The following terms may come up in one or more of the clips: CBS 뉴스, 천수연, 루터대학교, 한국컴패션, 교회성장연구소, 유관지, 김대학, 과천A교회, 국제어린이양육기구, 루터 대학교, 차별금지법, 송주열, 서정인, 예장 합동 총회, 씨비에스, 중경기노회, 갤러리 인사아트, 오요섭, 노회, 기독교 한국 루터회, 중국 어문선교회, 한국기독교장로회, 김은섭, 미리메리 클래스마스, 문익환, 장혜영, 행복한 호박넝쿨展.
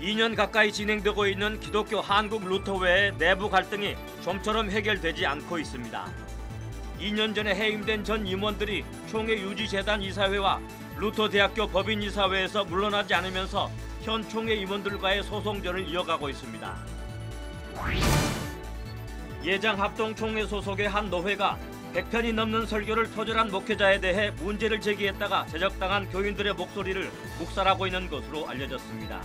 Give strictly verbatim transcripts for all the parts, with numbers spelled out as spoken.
이 년 가까이 진행되고 있는 기독교 한국 루터회의 내부 갈등이 좀처럼 해결되지 않고 있습니다. 이 년 전에 해임된 전 임원들이 총회 유지재단 이사회와 루터 대학교 법인 이사회에서 물러나지 않으면서 현 총회 임원들과의 소송전을 이어가고 있습니다. 예장 합동 총회 소속의 한 노회가 백 편이 넘는 설교를 표절한 목회자에 대해 문제를 제기했다가 제적당한 교인들의 목소리를 묵살하고 있는 것으로 알려졌습니다.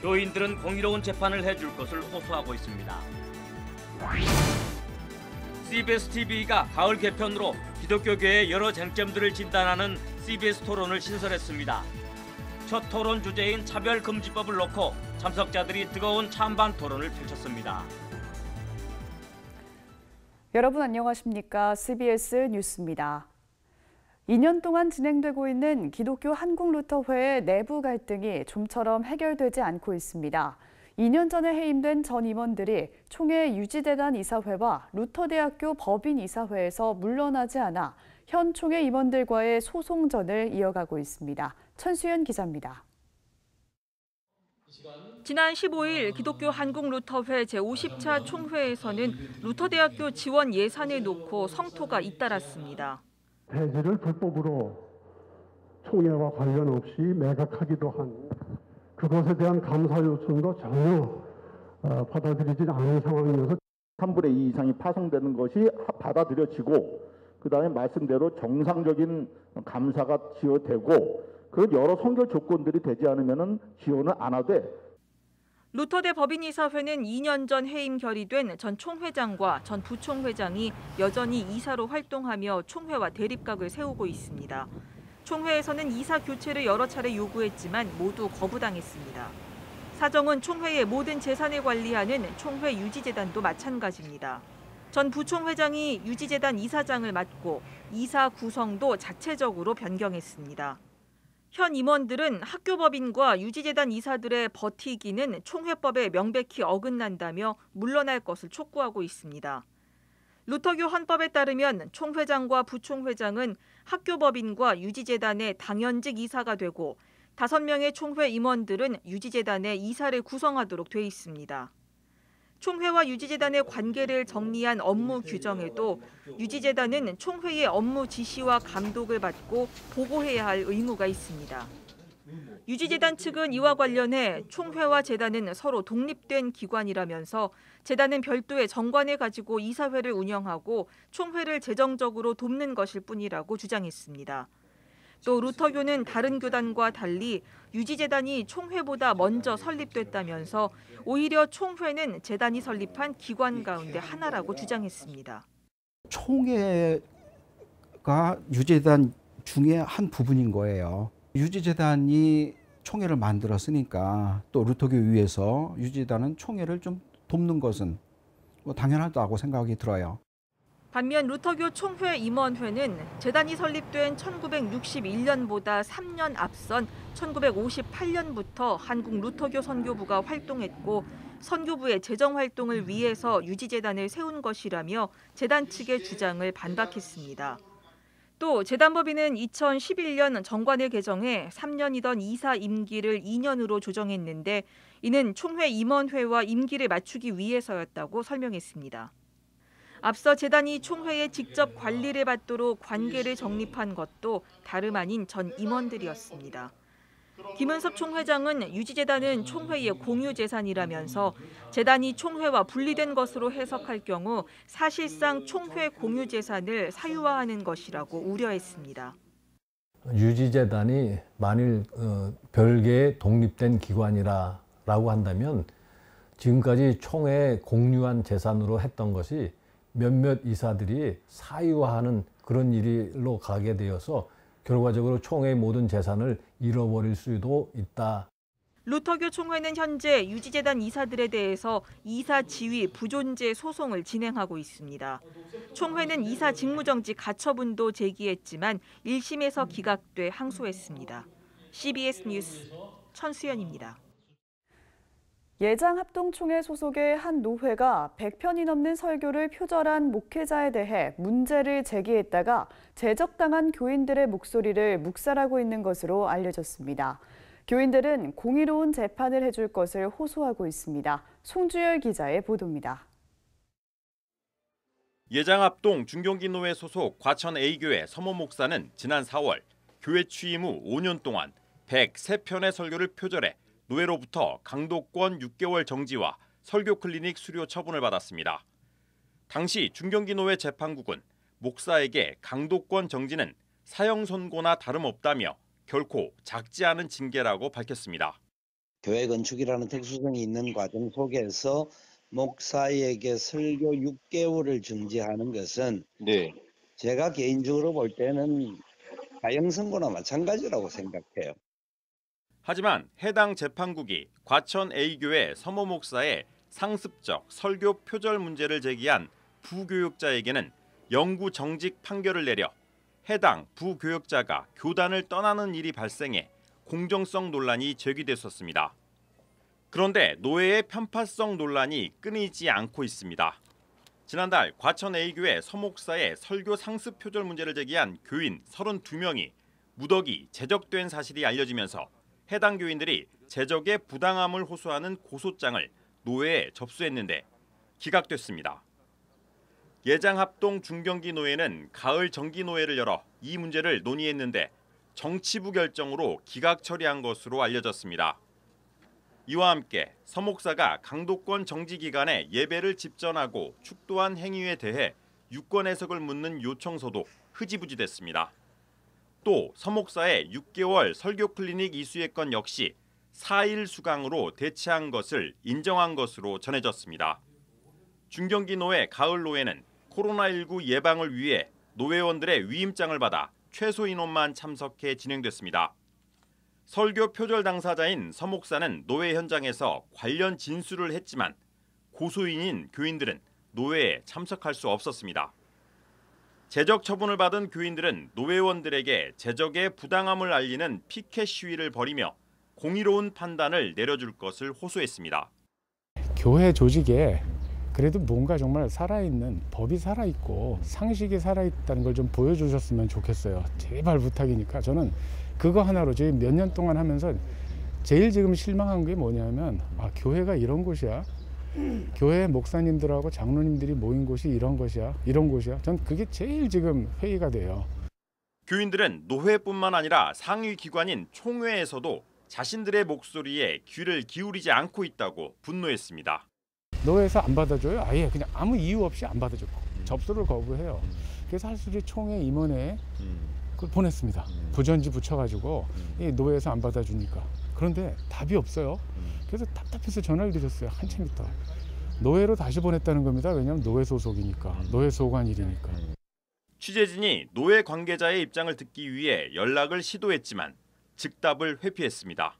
교인들은 공의로운 재판을 해줄 것을 호소하고 있습니다. 씨비에스 티비가 가을 개편으로 기독교계의 여러 쟁점들을 진단하는 씨비에스 토론을 신설했습니다. 첫 토론 주제인 차별금지법을 놓고 참석자들이 뜨거운 찬반 토론을 펼쳤습니다. 여러분 안녕하십니까? 씨비에스 뉴스입니다. 이 년 동안 진행되고 있는 기독교 한국 루터회의 내부 갈등이 좀처럼 해결되지 않고 있습니다. 이 년 전에 해임된 전 임원들이 총회 유지재단 이사회와 루터대학교 법인 이사회에서 물러나지 않아 현 총회 임원들과의 소송전을 이어가고 있습니다. 천수연 기자입니다. 지난 십오 일 기독교 한국 루터회 제오십 차 총회에서는 루터대학교 지원 예산을 놓고 성토가 잇따랐습니다. 대지를 불법으로 총회와 관련 없이 매각하기도 한 그것에 대한 감사 요청도 전혀 받아들이지 않은 상황이어서 삼분의 이 이상이 파송되는 것이 받아들여지고 그다음에 말씀대로 정상적인 감사가 지어되고 그런 여러 선결 조건들이 되지 않으면은 지원을 안 하되. 루터대 법인이사회는 이 년 전 해임 결의된 전 총회장과 전 부총회장이 여전히 이사로 활동하며 총회와 대립각을 세우고 있습니다. 총회에서는 이사 교체를 여러 차례 요구했지만 모두 거부당했습니다. 사정은 총회의 모든 재산을 관리하는 총회 유지재단도 마찬가지입니다. 전 부총회장이 유지재단 이사장을 맡고 이사 구성도 자체적으로 변경했습니다. 현 임원들은 학교법인과 유지재단 이사들의 버티기는 총회법에 명백히 어긋난다며 물러날 것을 촉구하고 있습니다. 루터교 헌법에 따르면 총회장과 부총회장은 학교법인과 유지재단의 당연직 이사가 되고 다섯 명의 총회 임원들은 유지재단의 이사를 구성하도록 돼 있습니다. 총회와 유지재단의 관계를 정리한 업무 규정에도 유지재단은 총회의 업무 지시와 감독을 받고 보고해야 할 의무가 있습니다. 유지재단 측은 이와 관련해 총회와 재단은 서로 독립된 기관이라면서 재단은 별도의 정관을 가지고 이사회를 운영하고 총회를 재정적으로 돕는 것일 뿐이라고 주장했습니다. 또 루터교는 다른 교단과 달리 유지재단이 총회보다 먼저 설립됐다면서 오히려 총회는 재단이 설립한 기관 가운데 하나라고 주장했습니다. 총회가 유지재단 중에 한 부분인 거예요. 유지재단이 총회를 만들었으니까 또 루터교 위에서 유지재단은 총회를 좀 돕는 것은 뭐 당연하다고 생각이 들어요. 반면 루터교 총회 임원회는 재단이 설립된 천구백육십일 년보다 삼 년 앞선 천구백오십팔 년부터 한국 루터교 선교부가 활동했고 선교부의 재정 활동을 위해서 유지재단을 세운 것이라며 재단 측의 주장을 반박했습니다. 또 재단법인은 이천십일 년 정관을 개정해 삼 년이던 이사 임기를 이 년으로 조정했는데 이는 총회 임원회와 임기를 맞추기 위해서였다고 설명했습니다. 앞서 재단이 총회에 직접 관리를 받도록 관계를 정립한 것도 다름 아닌 전 임원들이었습니다. 김은섭 총회장은 유지재단은 총회의 공유재산이라면서 재단이 총회와 분리된 것으로 해석할 경우 사실상 총회 공유재산을 사유화하는 것이라고 우려했습니다. 유지재단이 만일 별개의 독립된 기관이라고 한다면 지금까지 총회에 공유한 재산으로 했던 것이 몇몇 이사들이 사유화하는 그런 일로 가게 되어서 결과적으로 총회의 모든 재산을 잃어버릴 수도 있다. 루터교 총회는 현재 유지재단 이사들에 대해서 이사 지위 부존재 소송을 진행하고 있습니다. 총회는 이사 직무정지 가처분도 제기했지만 일 심에서 기각돼 항소했습니다. 씨비에스 뉴스 천수연입니다. 예장 합동 총회 소속의 한 노회가 백 편이 넘는 설교를 표절한 목회자에 대해 문제를 제기했다가 제적당한 교인들의 목소리를 묵살하고 있는 것으로 알려졌습니다. 교인들은 공의로운 재판을 해줄 것을 호소하고 있습니다. 송주열 기자의 보도입니다. 예장 합동 중경기노회 소속 과천A교회 서모 목사는 지난 사월 교회 취임 후 오 년 동안 백삼 편의 설교를 표절해 노회로부터 강도권 육 개월 정지와 설교 클리닉 수료 처분을 받았습니다. 당시 중경기노회 재판국은 목사에게 강도권 정지는 사형 선고나 다름없다며 결코 작지 않은 징계라고 밝혔습니다. 교회 건축이라는 특수성이 있는 과정 속에서 목사에게 설교 육 개월을 정지하는 것은 네. 제가 개인적으로 볼 때는 사형 선고나 마찬가지라고 생각해요. 하지만 해당 재판국이 과천A교회 서모 목사의 상습적 설교 표절 문제를 제기한 부교육자에게는 영구 정직 판결을 내려 해당 부교역자가 교단을 떠나는 일이 발생해 공정성 논란이 제기됐었습니다. 그런데 노회의 편파성 논란이 끊이지 않고 있습니다. 지난달 과천A교회 서목사의 설교 상습 표절 문제를 제기한 교인 삼십이 명이 무더기 제적된 사실이 알려지면서 해당 교인들이 제적의 부당함을 호소하는 고소장을 노회에 접수했는데 기각됐습니다. 예장합동 중경기노회는 가을 정기노회를 열어 이 문제를 논의했는데 정치부 결정으로 기각 처리한 것으로 알려졌습니다. 이와 함께 서 목사가 강도권 정지 기간에 예배를 집전하고 축도한 행위에 대해 유권 해석을 묻는 요청서도 흐지부지됐습니다. 또 서 목사의 육 개월 설교 클리닉 이수의 건 역시 사 일 수강으로 대체한 것을 인정한 것으로 전해졌습니다. 중경기노회 가을노회는 코로나 십구 예방을 위해 노회원들의 위임장을 받아 최소 인원만 참석해 진행됐습니다. 설교 표절 당사자인 서 목사는 노회 현장에서 관련 진술을 했지만 고소인인 교인들은 노회에 참석할 수 없었습니다. 제적 처분을 받은 교인들은 노회원들에게 제적의 부당함을 알리는 피켓 시위를 벌이며 공의로운 판단을 내려줄 것을 호소했습니다. 교회 조직에 그래도 뭔가 정말 살아있는, 법이 살아있고 상식이 살아있다는 걸 좀 보여주셨으면 좋겠어요. 제발 부탁이니까. 저는 그거 하나로 지금 몇 년 동안 하면서 제일 지금 실망한 게 뭐냐면 아, 교회가 이런 곳이야. 교회 목사님들하고 장로님들이 모인 곳이 이런 곳이야. 이런 곳이야. 전 그게 제일 지금 회의가 돼요. 교인들은 노회뿐만 아니라 상위 기관인 총회에서도 자신들의 목소리에 귀를 기울이지 않고 있다고 분노했습니다. 노회에서 안 받아줘요? 아예 그냥 아무 이유 없이 안 받아줬고 접수를 거부해요. 그래서 할수리 총회 임원에 그걸 보냈습니다. 부전지 붙여가지고 이 노회에서 안 받아주니까. 그런데 답이 없어요. 그래서 답답해서 전화를 드렸어요. 한참 있다. 노회로 다시 보냈다는 겁니다. 왜냐하면 노회 소속이니까. 노회 소관 일이니까. 취재진이 노회 관계자의 입장을 듣기 위해 연락을 시도했지만 즉답을 회피했습니다.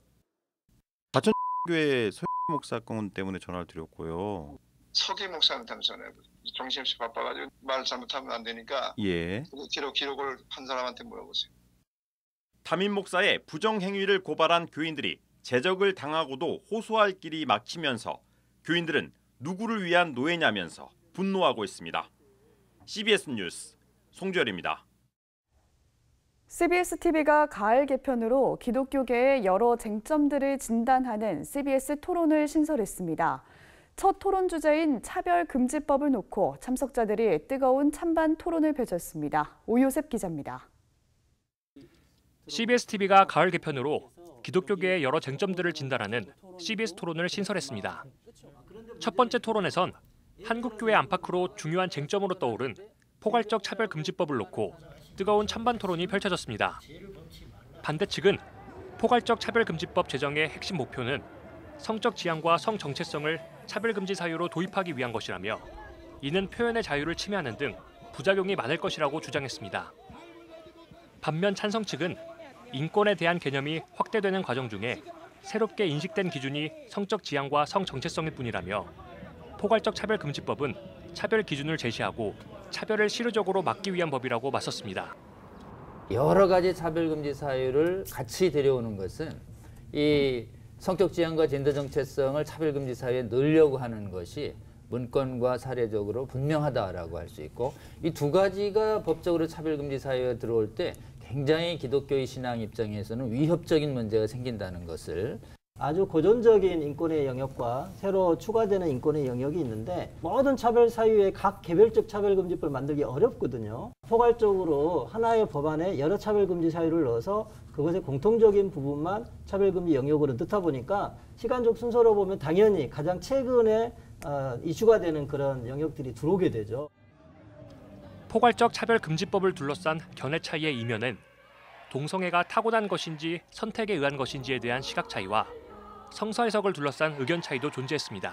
과천교회 목사 건 때문에 전화를 드렸고요. 서기 목사한테 전화해 정신없이 바빠가지고 말 잘못하면 안 되니까 예. 기록, 기록을 한 사람한테 물어보세요. 담임 목사의 부정 행위를 고발한 교인들이 제적을 당하고도 호소할 길이 막히면서 교인들은 누구를 위한 노예냐면서 분노하고 있습니다. 씨비에스 뉴스 송주열입니다. 씨비에스 티비가 가을 개편으로 기독교계의 여러 쟁점들을 진단하는 씨비에스 토론을 신설했습니다. 첫 토론 주제인 차별금지법을 놓고 참석자들이 뜨거운 찬반 토론을 펼쳤습니다. 오요섭 기자입니다. 씨비에스 티비가 가을 개편으로 기독교계의 여러 쟁점들을 진단하는 씨비에스 토론을 신설했습니다. 첫 번째 토론에선 한국교회 안팎으로 중요한 쟁점으로 떠오른 포괄적 차별금지법을 놓고 뜨거운 찬반 토론이 펼쳐졌습니다. 반대 측은 포괄적 차별금지법 제정의 핵심 목표는 성적 지향과 성 정체성을 차별금지 사유로 도입하기 위한 것이라며 이는 표현의 자유를 침해하는 등 부작용이 많을 것이라고 주장했습니다. 반면 찬성 측은 인권에 대한 개념이 확대되는 과정 중에 새롭게 인식된 기준이 성적 지향과 성 정체성일 뿐이라며 포괄적 차별금지법은 차별 기준을 제시하고 차별을 실효적으로 막기 위한 법이라고 맞섰습니다. 여러 가지 차별금지 사유를 같이 데려오는 것은 이 성격 지향과 젠더 정체성을 차별금지 사유에 넣으려고 하는 것이 문건과 사례적으로 분명하다라고 할 수 있고 이 두 가지가 법적으로 차별금지 사유에 들어올 때 굉장히 기독교의 신앙 입장에서는 위협적인 문제가 생긴다는 것을, 아주 고전적인 인권의 영역과 새로 추가되는 인권의 영역이 있는데 모든 차별 사유에 각 개별적 차별금지법을 만들기 어렵거든요. 포괄적으로 하나의 법안에 여러 차별금지 사유를 넣어서 그것의 공통적인 부분만 차별금지 영역으로 넣다 보니까 시간적 순서로 보면 당연히 가장 최근에 어, 이슈가 되는 그런 영역들이 들어오게 되죠. 포괄적 차별금지법을 둘러싼 견해 차이의 이면엔 동성애가 타고난 것인지 선택에 의한 것인지에 대한 시각 차이와 성서 해석을 둘러싼 의견 차이도 존재했습니다.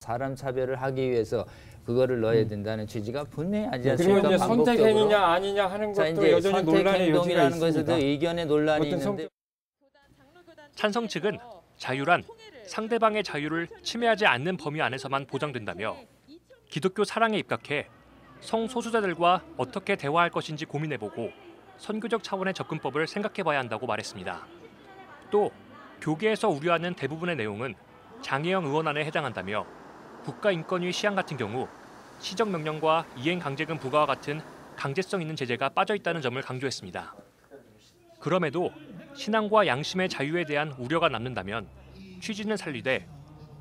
사람 차별을 하기 위해서 그거를 넣어야 된다는 취지가 분명히 아니지 않습니까? 그리고 이제 선택행위냐 아니냐 하는 것도 여전히 논란의 여지가 있습니다. 의견의 논란이 있는데, 찬성 측은 자유란 상대방의 자유를 침해하지 않는 범위 안에서만 보장된다며 기독교 사랑에 입각해 성소수자들과 어떻게 대화할 것인지 고민해보고 선교적 차원의 접근법을 생각해봐야 한다고 말했습니다. 또 교계에서 우려하는 대부분의 내용은 장혜영 의원안에 해당한다며 국가인권위 시행 같은 경우 시정명령과 이행강제금 부과와 같은 강제성 있는 제재가 빠져있다는 점을 강조했습니다. 그럼에도 신앙과 양심의 자유에 대한 우려가 남는다면 취지는 살리되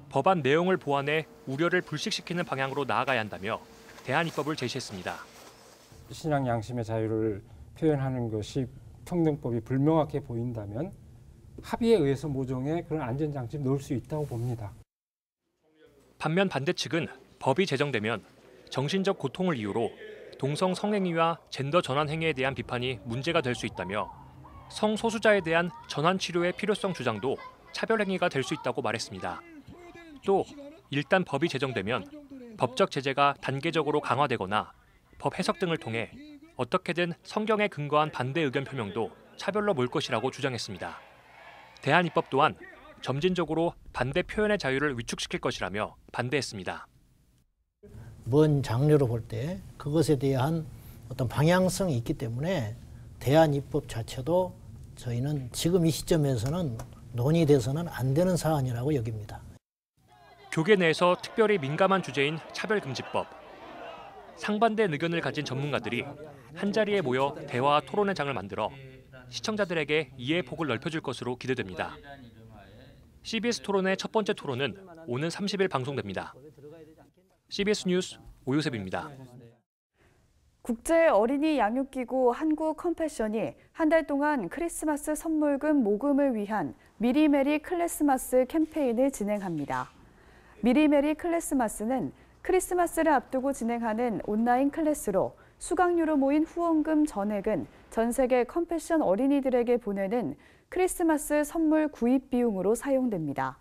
법안 내용을 보완해 우려를 불식시키는 방향으로 나아가야 한다며 대안입법을 제시했습니다. 신앙 양심의 자유를 표현하는 것이 평등법이 불명확해 보인다면 합의에 의해서 모종의 그런 안전장치를 넣을 수 있다고 봅니다. 반면 반대 측은 법이 제정되면 정신적 고통을 이유로 동성 성행위와 젠더 전환 행위에 대한 비판이 문제가 될 수 있다며 성소수자에 대한 전환 치료의 필요성 주장도 차별 행위가 될 수 있다고 말했습니다. 또 일단 법이 제정되면 법적 제재가 단계적으로 강화되거나 법 해석 등을 통해 어떻게든 성경에 근거한 반대 의견 표명도 차별로 몰 것이라고 주장했습니다. 대안입법 또한 점진적으로 반대 표현의 자유를 위축시킬 것이라며 반대했습니다. 먼 장르로 볼 때 그것에 대한 어떤 방향성이 있기 때문에 대안입법 자체도 저희는 지금 이 시점에서는 논의돼서는 안 되는 사안이라고 여깁니다. 교계 내에서 특별히 민감한 주제인 차별금지법. 상반대 의견을 가진 전문가들이 한자리에 모여 대화와 토론의 장을 만들어 시청자들에게 이해의 폭을 넓혀줄 것으로 기대됩니다. 씨비에스 토론의 첫 번째 토론은 오는 삼십일 방송됩니다. 씨비에스 뉴스 오요섭입니다. 국제어린이양육기구 한국컴패션이 한 달 동안 크리스마스 선물금 모금을 위한 미리메리 클래스마스 캠페인을 진행합니다. 미리메리 클래스마스는 크리스마스를 앞두고 진행하는 온라인 클래스로 수강료로 모인 후원금 전액은 전 세계 컴패션 어린이들에게 보내는 크리스마스 선물 구입 비용으로 사용됩니다.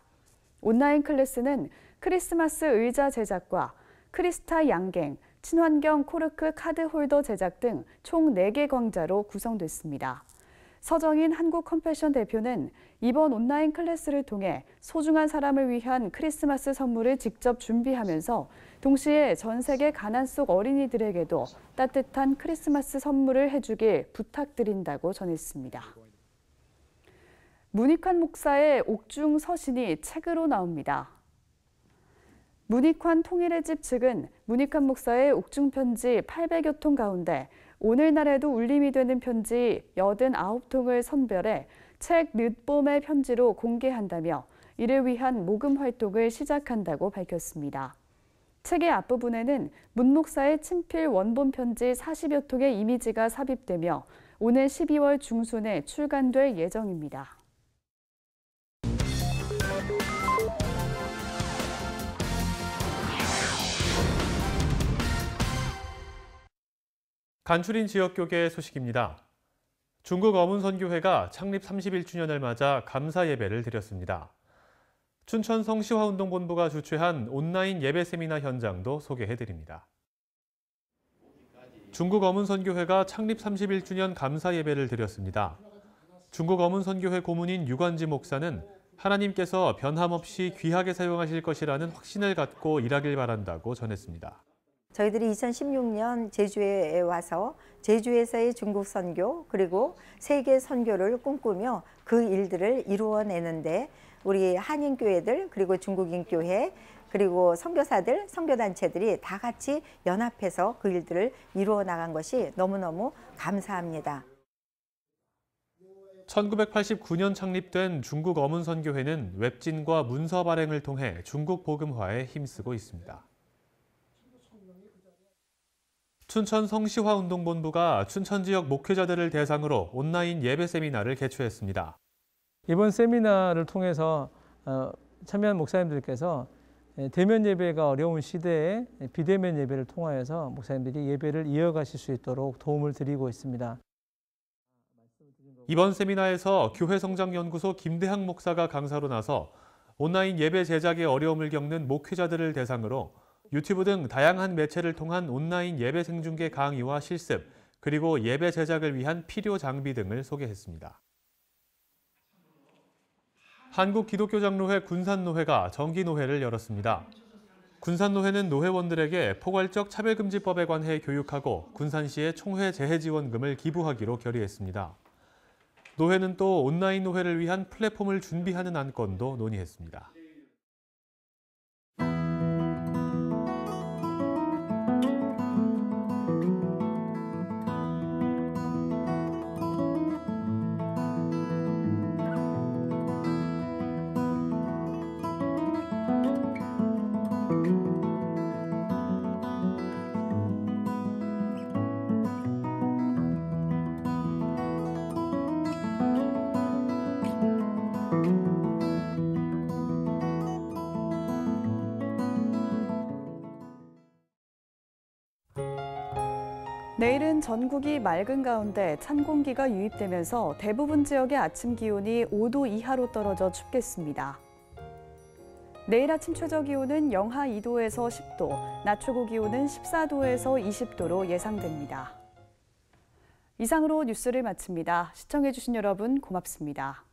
온라인 클래스는 크리스마스 의자 제작과 크리스타 양갱, 친환경 코르크 카드 홀더 제작 등 총 네 개 강좌로 구성됐습니다. 서정인 한국컴패션 대표는 이번 온라인 클래스를 통해 소중한 사람을 위한 크리스마스 선물을 직접 준비하면서 동시에 전 세계 가난 속 어린이들에게도 따뜻한 크리스마스 선물을 해주길 부탁드린다고 전했습니다. 문익환 목사의 옥중 서신이 책으로 나옵니다. 문익환 통일의 집 측은 문익환 목사의 옥중 편지 팔백여 통 가운데 오늘날에도 울림이 되는 편지 팔십구 통을 선별해 책 늦봄의 편지로 공개한다며 이를 위한 모금 활동을 시작한다고 밝혔습니다. 책의 앞부분에는 문 목사의 친필 원본 편지 사십여 통의 이미지가 삽입되며 오는 십이월 중순에 출간될 예정입니다. 간추린 지역교계 소식입니다. 중국 어문선교회가 창립 삼십일 주년을 맞아 감사 예배를 드렸습니다. 춘천 성시화운동본부가 주최한 온라인 예배 세미나 현장도 소개해드립니다. 중국 어문선교회가 창립 삼십일 주년 감사 예배를 드렸습니다. 중국 어문선교회 고문인 유관지 목사는 하나님께서 변함없이 귀하게 사용하실 것이라는 확신을 갖고 일하길 바란다고 전했습니다. 저희들이 이천십육 년 제주에 와서 제주에서의 중국 선교 그리고 세계 선교를 꿈꾸며 그 일들을 이루어내는데 우리 한인교회들 그리고 중국인교회 그리고 선교사들, 선교단체들이 다 같이 연합해서 그 일들을 이루어 나간 것이 너무너무 감사합니다. 천구백팔십구 년 창립된 중국 어문선교회는 웹진과 문서 발행을 통해 중국 복음화에 힘쓰고 있습니다. 춘천 성시화 운동본부가 춘천 지역 목회자들을 대상으로 온라인 예배 세미나를 개최했습니다. 이번 세미나를 통해서 참여한 목사님들께서 대면 예배가 어려운 시대에 비대면 예배를 통하여서 목사님들이 예배를 이어가실 수 있도록 도움을 드리고 있습니다. 이번 세미나에서 교회성장연구소 김대학 목사가 강사로 나서 온라인 예배 제작에 어려움을 겪는 목회자들을 대상으로 유튜브 등 다양한 매체를 통한 온라인 예배 생중계 강의와 실습, 그리고 예배 제작을 위한 필요 장비 등을 소개했습니다. 한국기독교장로회 군산노회가 정기노회를 열었습니다. 군산노회는 노회원들에게 포괄적 차별금지법에 관해 교육하고 군산시에 총회 재해지원금을 기부하기로 결의했습니다. 노회는 또 온라인 노회를 위한 플랫폼을 준비하는 안건도 논의했습니다. 내일은 전국이 맑은 가운데 찬 공기가 유입되면서 대부분 지역의 아침 기온이 오 도 이하로 떨어져 춥겠습니다. 내일 아침 최저 기온은 영하 이 도에서 십 도, 낮 최고 기온은 십사 도에서 이십 도로 예상됩니다. 이상으로 뉴스를 마칩니다. 시청해주신 여러분 고맙습니다.